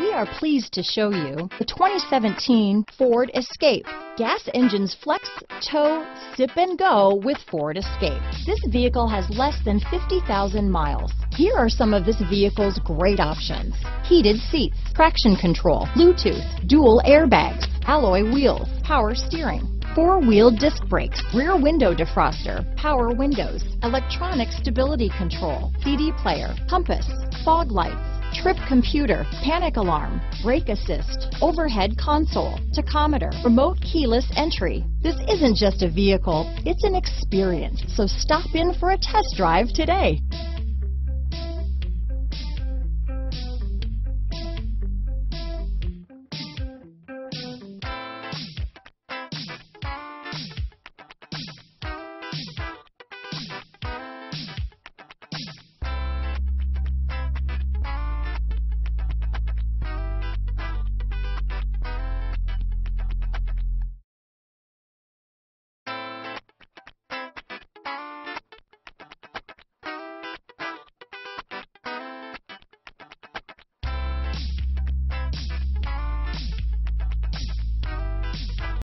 We are pleased to show you the 2017 Ford Escape. Gas engines flex, tow, sip and go with Ford Escape. This vehicle has less than 50,000 miles. Here are some of this vehicle's great options. Heated seats, traction control, Bluetooth, dual airbags, alloy wheels, power steering, four-wheel disc brakes, rear window defroster, power windows, electronic stability control, CD player, compass, fog lights, trip computer, panic alarm, brake assist, overhead console, tachometer, remote keyless entry. This isn't just a vehicle, it's an experience. So stop in for a test drive today.